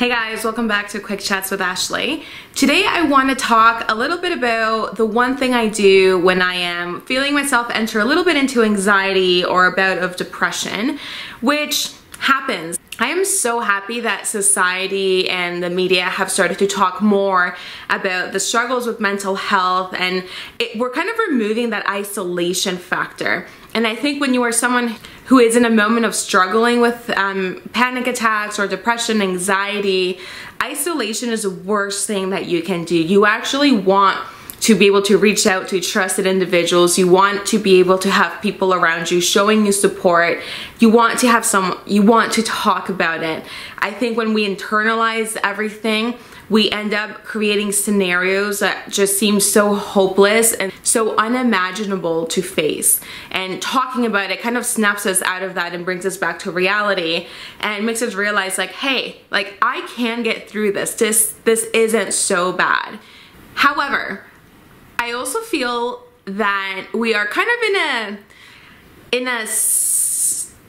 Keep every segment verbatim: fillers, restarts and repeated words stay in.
Hey guys, welcome back to Quick Chats with Ashley. Today I want to talk a little bit about the one thing I do when I am feeling myself enter a little bit into anxiety or a bout of depression, which happens. I am so happy that society and the media have started to talk more about the struggles with mental health, and it, we're kind of removing that isolation factor. And I think when you are someone who is in a moment of struggling with um, panic attacks or depression, anxiety, isolation is the worst thing that you can do. You actually want to be able to reach out to trusted individuals. You want to be able to have people around you showing you support. You want to have some, you want to talk about it. I think when we internalize everything, we end up creating scenarios that just seem so hopeless and so unimaginable to face. And talking about it kind of snaps us out of that and brings us back to reality and makes us realize like, hey, like I can get through this. This, this isn't so bad. However, I also feel that we are kind of in a in a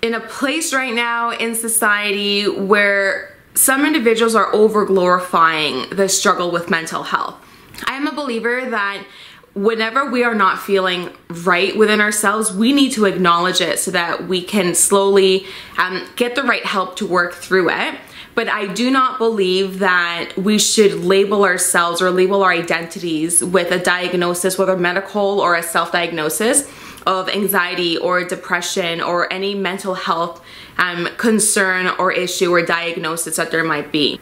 in a place right now in society where some individuals are over glorifying the struggle with mental health. I am a believer that whenever we are not feeling right within ourselves, we need to acknowledge it so that we can slowly um, get the right help to work through it. But I do not believe that we should label ourselves or label our identities with a diagnosis, whether medical or a self-diagnosis of anxiety or depression or any mental health um, concern or issue or diagnosis that there might be.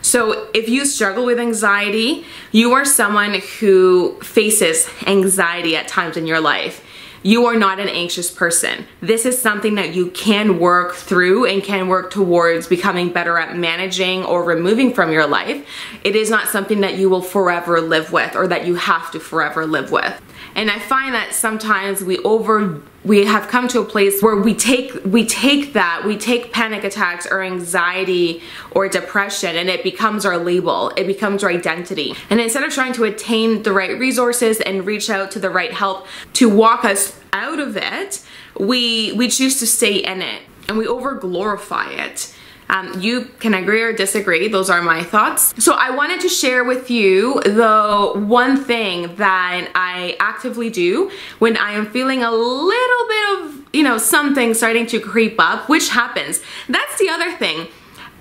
So if you struggle with anxiety, you are someone who faces anxiety at times in your life. You are not an anxious person. This is something that you can work through and can work towards becoming better at managing or removing from your life. It is not something that you will forever live with or that you have to forever live with. And I find that sometimes we over, we have come to a place where we take, we take that, we take panic attacks or anxiety or depression, and it becomes our label, it becomes our identity. And instead of trying to attain the right resources and reach out to the right help to walk us out of it, we, we choose to stay in it and we over glorify it. Um, you can agree or disagree, those are my thoughts. So I wanted to share with you the one thing that I actively do when I am feeling a little bit of, you know, something starting to creep up, which happens. That's the other thing.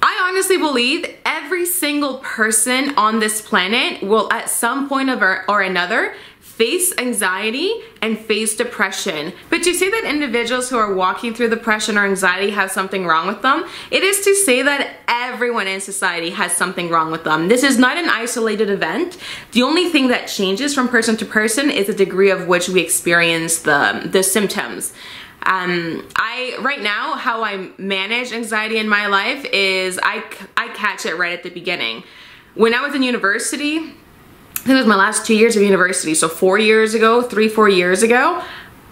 I honestly believe every single person on this planet will at some point or, or another face anxiety and face depression. But to say that individuals who are walking through depression or anxiety have something wrong with them, it is to say that everyone in society has something wrong with them. This is not an isolated event. The only thing that changes from person to person is the degree of which we experience the, the symptoms. Um, I, right now, how I manage anxiety in my life is I, I catch it right at the beginning. When I was in university, I think it was my last two years of university, so four years ago, three, four years ago,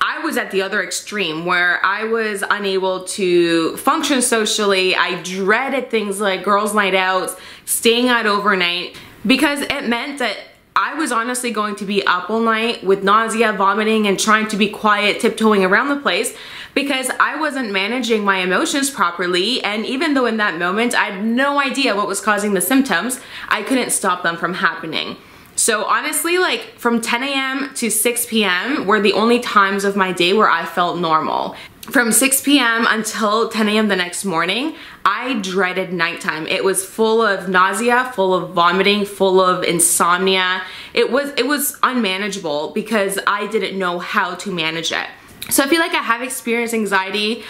I was at the other extreme where I was unable to function socially. I dreaded things like girls' night outs, staying out overnight, because it meant that I was honestly going to be up all night with nausea, vomiting, and trying to be quiet, tiptoeing around the place because I wasn't managing my emotions properly. And even though in that moment I had no idea what was causing the symptoms, I couldn't stop them from happening. So honestly, like from ten A M to six P M were the only times of my day where I felt normal. From six P M until ten A M the next morning, I dreaded nighttime. It was full of nausea, full of vomiting, full of insomnia. It was, it was unmanageable because I didn't know how to manage it. So I feel like I have experienced anxiety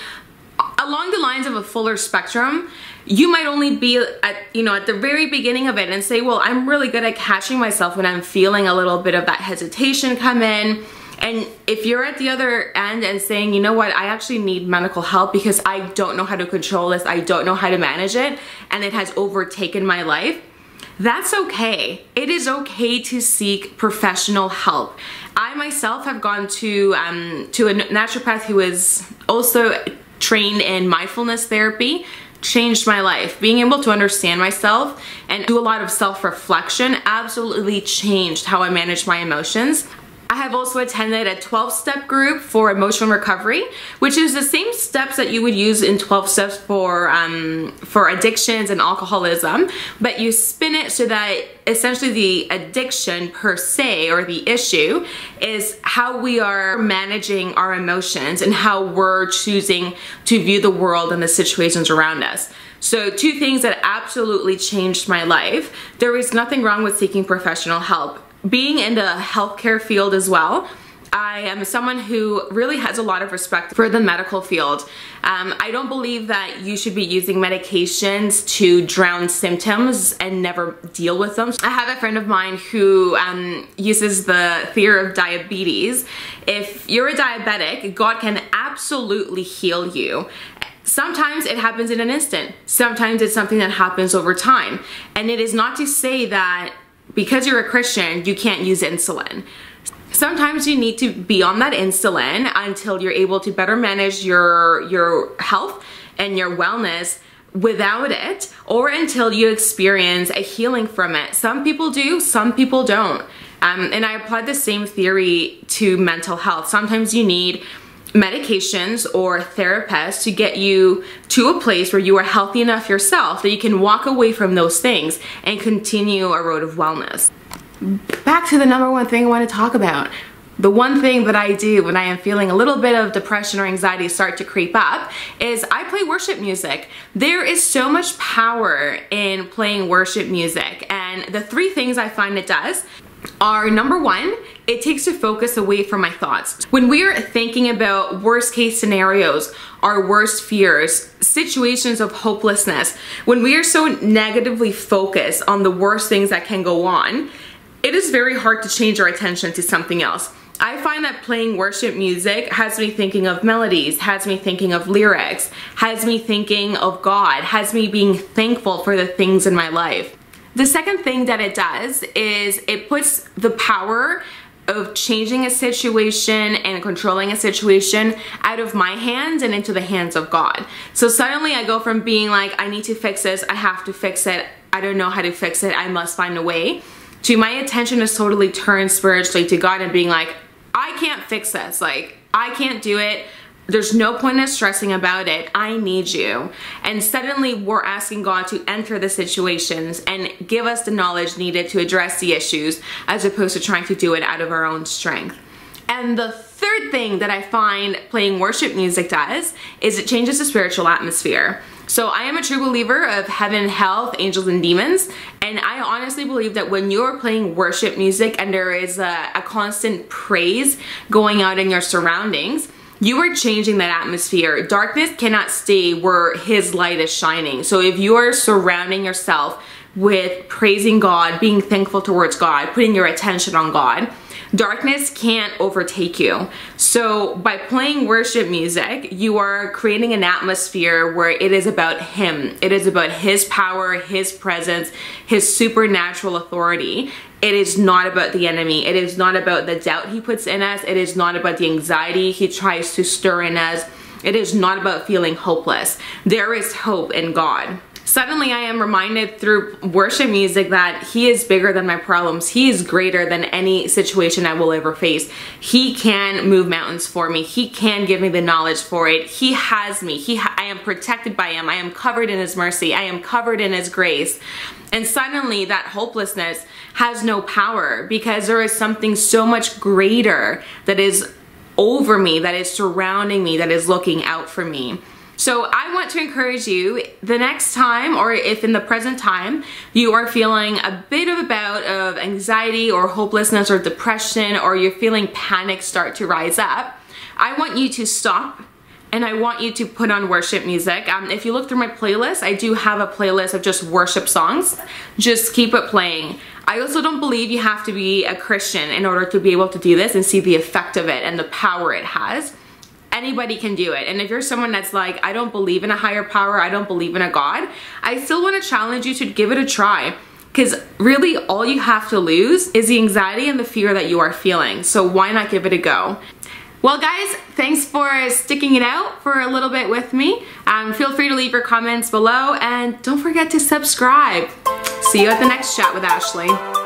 along the lines of a fuller spectrum. You might only be at, you know, at the very beginning of it and say, well, I'm really good at catching myself when I'm feeling a little bit of that hesitation come in. And if you're at the other end and saying, you know what, I actually need medical help because I don't know how to control this, I don't know how to manage it, and it has overtaken my life, that's okay. It is okay to seek professional help. I myself have gone to, um, to a naturopath who is also trained in mindfulness therapy. Changed my life. Being able to understand myself and do a lot of self-reflection absolutely changed how I manage my emotions. I have also attended a twelve-step group for emotional recovery, which is the same steps that you would use in twelve steps for um, for addictions and alcoholism, but you spin it so that essentially the addiction per se, or the issue, is how we are managing our emotions and how we're choosing to view the world and the situations around us. So two things that absolutely changed my life. There is nothing wrong with seeking professional help. Being in the healthcare field as well, I am someone who really has a lot of respect for the medical field. Um, I don't believe that you should be using medications to drown symptoms and never deal with them. I have a friend of mine who um, uses the theory of diabetes. If you're a diabetic, God can absolutely heal you. Sometimes it happens in an instant. Sometimes it's something that happens over time. And it is not to say that because you're a Christian, you can't use insulin. Sometimes you need to be on that insulin until you're able to better manage your, your health and your wellness without it, or until you experience a healing from it. Some people do, some people don't. Um, and I applied the same theory to mental health. Sometimes you need medications or therapists to get you to a place where you are healthy enough yourself that you can walk away from those things and continue a road of wellness. Back to the number one thing I want to talk about. The one thing that I do when I am feeling a little bit of depression or anxiety start to creep up is I play worship music. There is so much power in playing worship music, and the three things I find it does are, number one, it takes the focus away from my thoughts. When we are thinking about worst case scenarios, our worst fears, situations of hopelessness, when we are so negatively focused on the worst things that can go on, it is very hard to change our attention to something else. I find that playing worship music has me thinking of melodies, has me thinking of lyrics, has me thinking of God, has me being thankful for the things in my life. The second thing that it does is it puts the power of changing a situation and controlling a situation out of my hands and into the hands of God. So suddenly I go from being like, I need to fix this, I have to fix it, I don't know how to fix it, I must find a way, to my attention is totally turned spiritually to God and being like, I can't fix this, like, I can't do it. There's no point in stressing about it. I need you. And suddenly we're asking God to enter the situations and give us the knowledge needed to address the issues, as opposed to trying to do it out of our own strength. And the third thing that I find playing worship music does is it changes the spiritual atmosphere. So I am a true believer of heaven, health, angels, and demons. And I honestly believe that when you're playing worship music and there is a, a constant praise going out in your surroundings, you are changing that atmosphere. Darkness cannot stay where His light is shining. So if you are surrounding yourself with praising God, being thankful towards God, putting your attention on God, darkness can't overtake you. So by playing worship music, you are creating an atmosphere where it is about Him. It is about His power, His presence, His supernatural authority. It is not about the enemy. It is not about the doubt he puts in us. It is not about the anxiety he tries to stir in us. It is not about feeling hopeless. There is hope in God. Suddenly I am reminded through worship music that He is bigger than my problems. He is greater than any situation I will ever face. He can move mountains for me. He can give me the knowledge for it. He has me. He ha I am protected by Him. I am covered in His mercy. I am covered in His grace. And suddenly that hopelessness has no power, because there is something so much greater that is over me, that is surrounding me, that is looking out for me. So I want to encourage you, the next time, or if in the present time you are feeling a bit of a bout of anxiety or hopelessness or depression, or you're feeling panic start to rise up, I want you to stop and I want you to put on worship music. Um, if you look through my playlist, I do have a playlist of just worship songs. Just keep it playing. I also don't believe you have to be a Christian in order to be able to do this and see the effect of it and the power it has. Anybody can do it. And if you're someone that's like, I don't believe in a higher power, I don't believe in a God, I still want to challenge you to give it a try, because really all you have to lose is the anxiety and the fear that you are feeling. So why not give it a go? Well guys, thanks for sticking it out for a little bit with me. Um, feel free to leave your comments below, and don't forget to subscribe. See you at the next Chat with Ashley.